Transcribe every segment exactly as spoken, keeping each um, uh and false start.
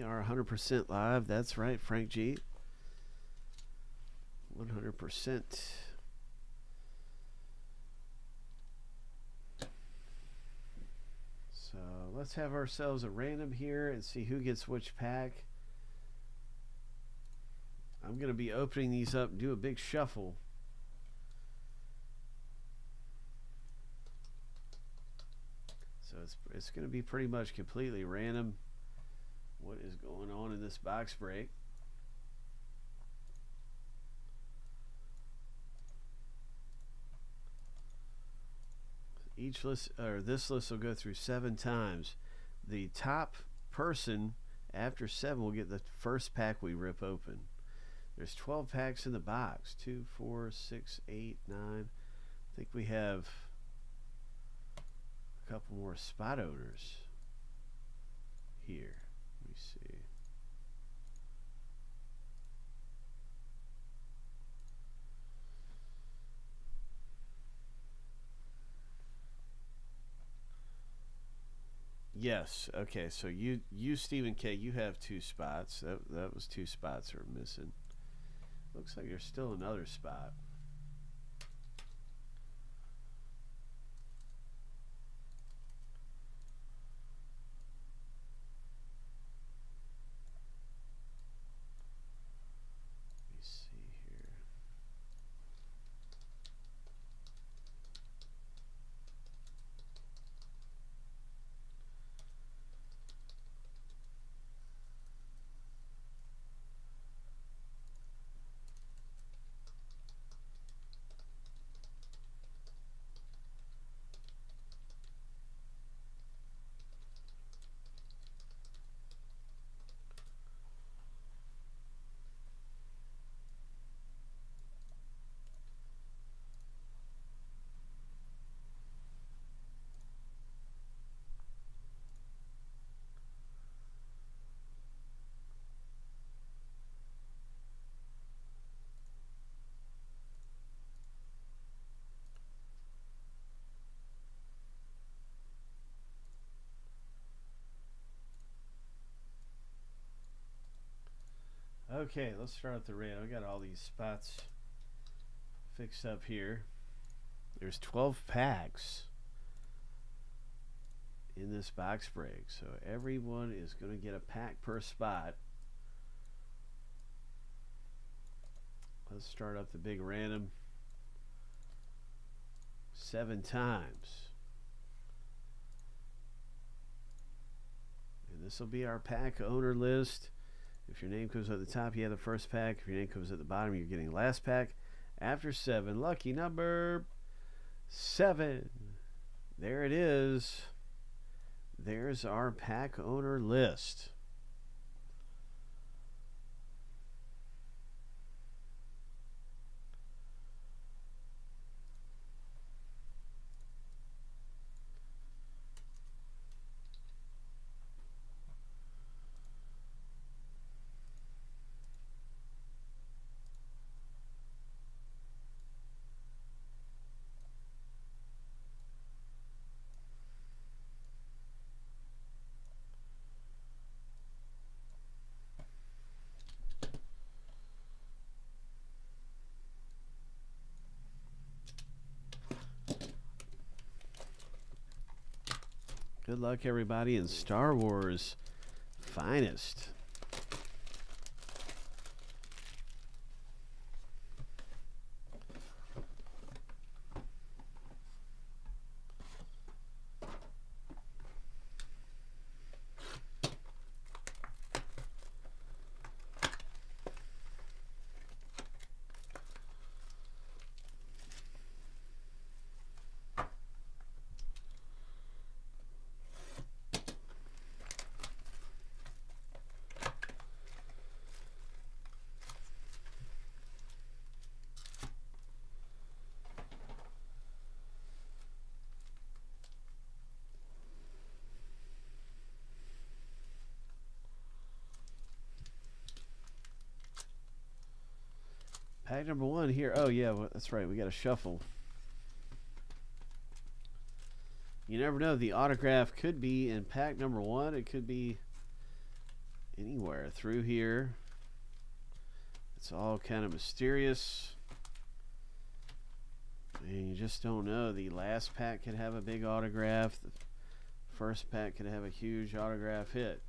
We are one hundred percent live. That's right, Frank G. one hundred percent. So let's have ourselves a random here and see who gets which pack. I'm going to be opening these up and do a big shuffle. So it's, it's going to be pretty much completely random what is going on in this box break. Each list, or this list will go through seven times. The top person after seven will get the first pack we rip open. There's twelve packs in the box. Two, four, six, eight, nine. I think we have a couple more spot owners here. Let me see. Yes. Okay. So you, you Stephen K, you have two spots. That that was two spots that are missing. Looks like there's still another spot. Let me see here. Okay, let's start with the random. I got all these spots fixed up here. There's twelve packs in this box break, so everyone is going to get a pack per spot. Let's start up the big random seven times. And this will be our pack owner list. If your name comes at the top, you have the first pack. If your name comes at the bottom, you're getting last pack. After seven, lucky number seven. There it is. There's our pack owner list. Good luck, everybody, in Star Wars Finest. Pack number one here. Oh, yeah, well, that's right. We got a shuffle. You never know. The autograph could be in pack number one. It could be anywhere through here. It's all kind of mysterious. And you just don't know. The last pack could have a big autograph. The first pack could have a huge autograph hit.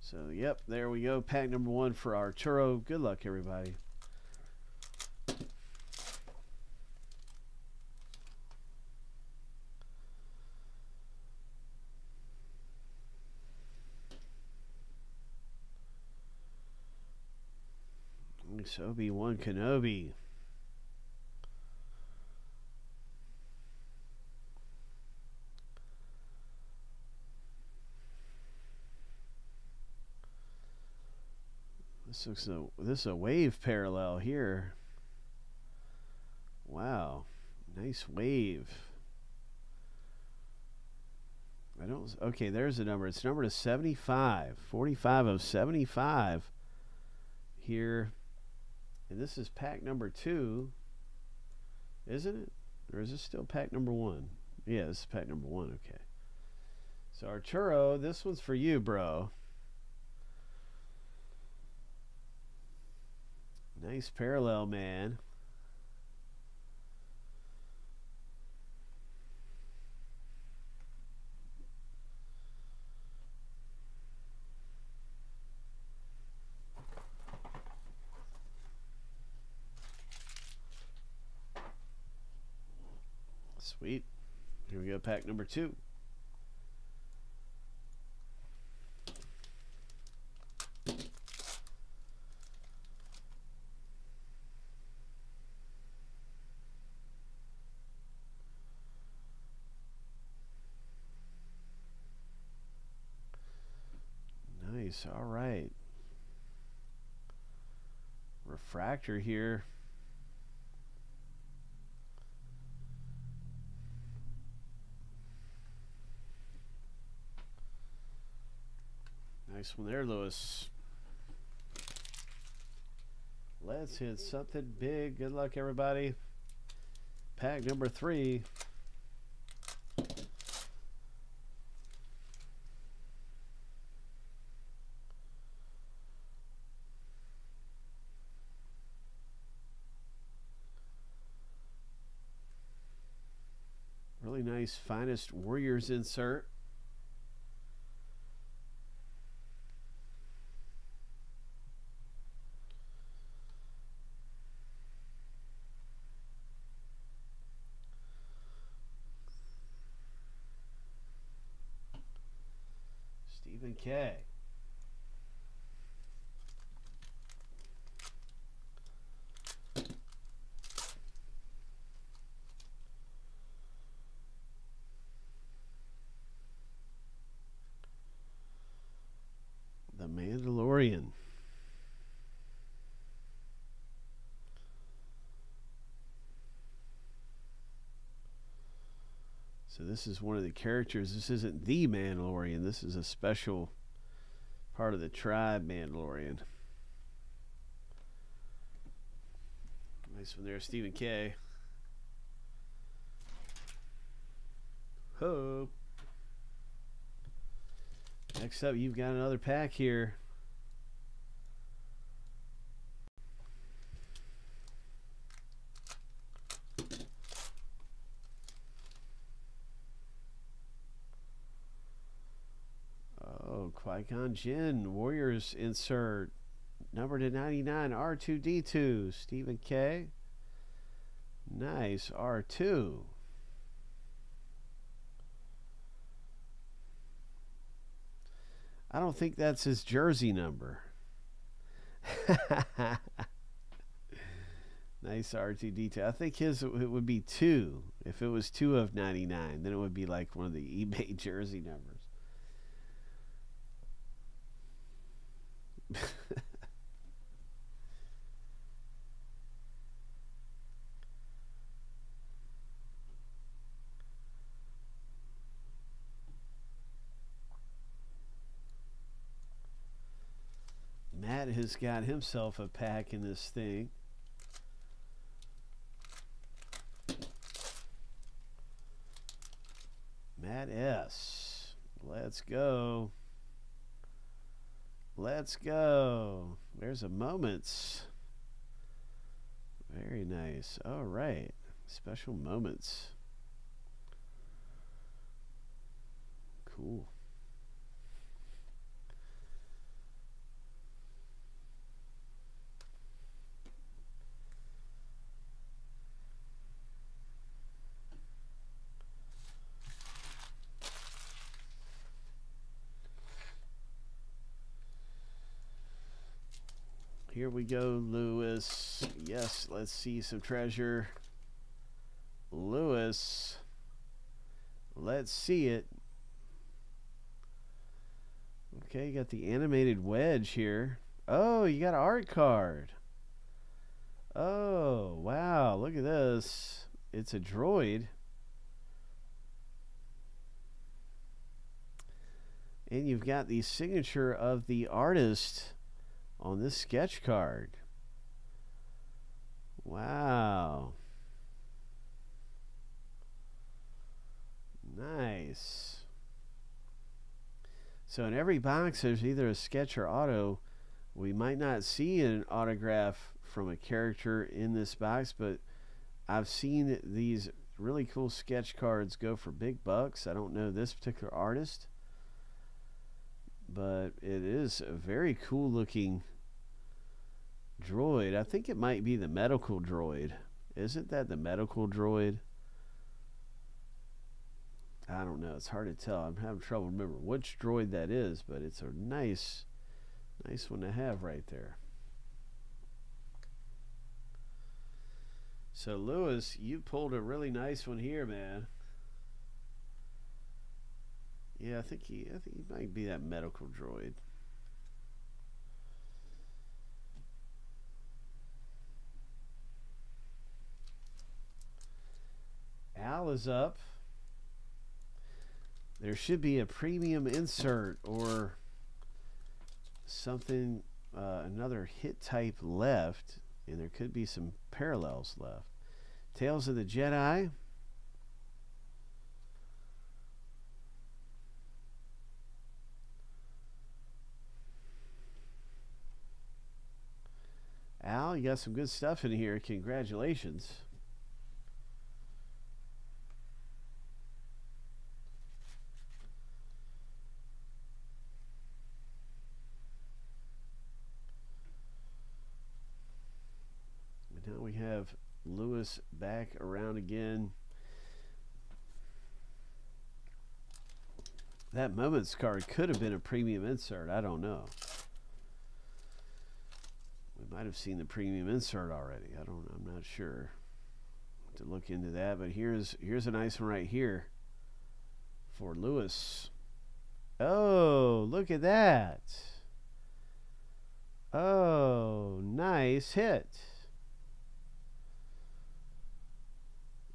So, yep, there we go. Pack number one for Arturo. Good luck, everybody. It's Obi-Wan Kenobi. This looks a this is a wave parallel here. Wow, nice wave. I don't. Okay, there's the number. It's number to seventy-five. Forty-five of seventy-five. Here, and this is pack number two, isn't it? Or is this still pack number one? Yeah, this is pack number one. Okay. So Arturo, this one's for you, bro. Nice parallel, man. Sweet. Here we go, pack number two. All right, refractor here. Nice one there, Lewis. Let's hit something big. Good luck, everybody. Pack number three. Nice finest Warriors insert. Stephen K. So this is one of the characters. This isn't the Mandalorian. This is a special part of the tribe Mandalorian. Nice one there, Stephen K. Ho. Next up, you've got another pack here. Qui-Gon Jinn, Warriors insert, number to ninety-nine, R two D two, Stephen K. Nice, R two. I don't think that's his jersey number. Nice R two D two. I think his it would be two. If it was two of ninety-nine, then it would be like one of the eBay jersey numbers. Matt has got himself a pack in this thing. Matt S. Let's go. Let's go. There's a moments. Very nice. All right. Special moments. Cool. Here we go, Lewis. Yes, let's see some treasure. Lewis, let's see it. Okay, you got the animated wedge here. Oh, you got an art card. Oh, wow, look at this. It's a droid. And you've got the signature of the artist on this sketch card. Wow. Nice. So in every box there's either a sketch or auto. We might not see an autograph from a character in this box, but I've seen these really cool sketch cards go for big bucks. I don't know this particular artist, but it is a very cool looking droid. I think it might be the medical droid. Isn't that the medical droid? I don't know. It's hard to tell. I'm having trouble remembering which droid that is, but it's a nice, nice one to have right there. So Lewis, you pulled a really nice one here, man. Yeah, I think he, I think he might be that medical droid. Al is up. There should be a premium insert or something, uh, another hit type left, and there could be some parallels left. Tales of the Jedi. Al, you got some good stuff in here. Congratulations. And now we have Lewis back around again. That moments card could have been a premium insert. I don't know. Might have seen the premium insert already. I don't. I'm not sure. Have to look into that. But here's here's a nice one right here for Lewis. Oh, look at that. Oh, nice hit,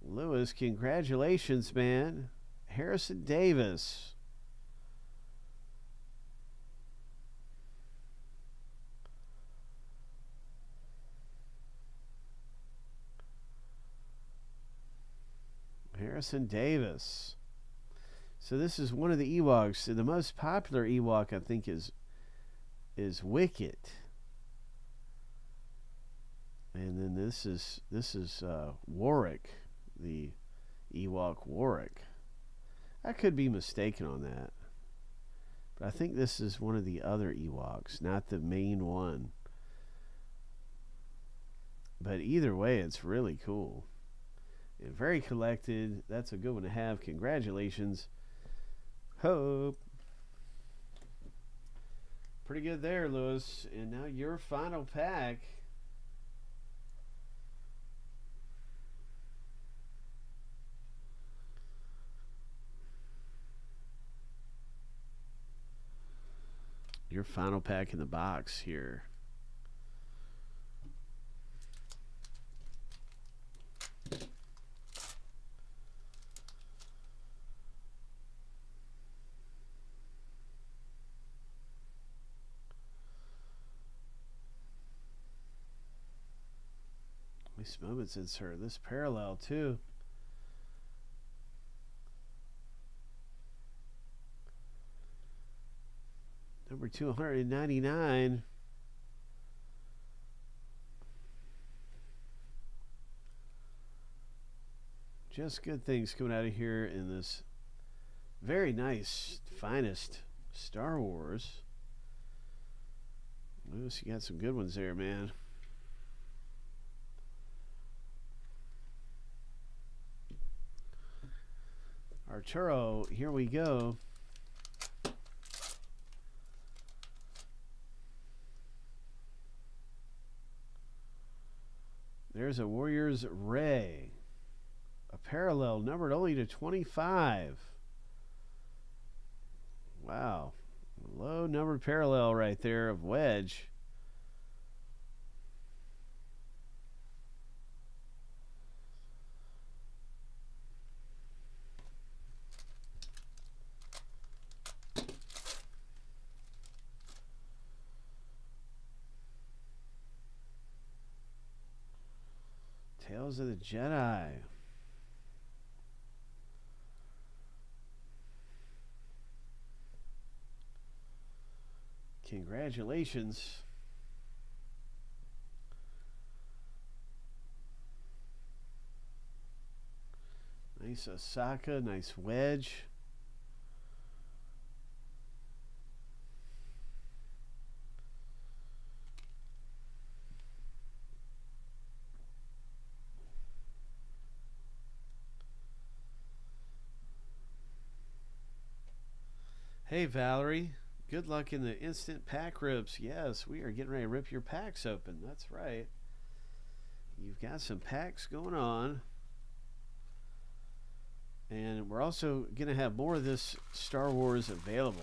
Lewis. Congratulations, man. Harrison Davis. Harrison Davis. So this is one of the Ewoks. The most popular Ewok, I think, is is Wicket, and then this is this is uh, Warwick, the Ewok Warwick. I could be mistaken on that, but I think this is one of the other Ewoks, not the main one. But either way, it's really cool. And very collected. That's a good one to have. Congratulations. Hope. Pretty good there, Lewis. And now your final pack. Your final pack in the box here. Moments insert this parallel too. Number two ninety-nine. Just good things coming out of here in this very nice, finest Star Wars. Lewis, you got some good ones there, man. Arturo, here we go. There's a Warriors Ray. A parallel numbered only to twenty-five. Wow. Low numbered parallel right there of Wedge. Tales of the Jedi. Congratulations. Nice Osaka, nice Wedge. Hey, Valerie. Good luck in the instant pack rips. Yes, we are getting ready to rip your packs open. That's right. You've got some packs going on. And we're also going to have more of this Star Wars available.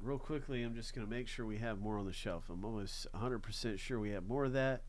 Real quickly, I'm just going to make sure we have more on the shelf. I'm almost one hundred percent sure we have more of that.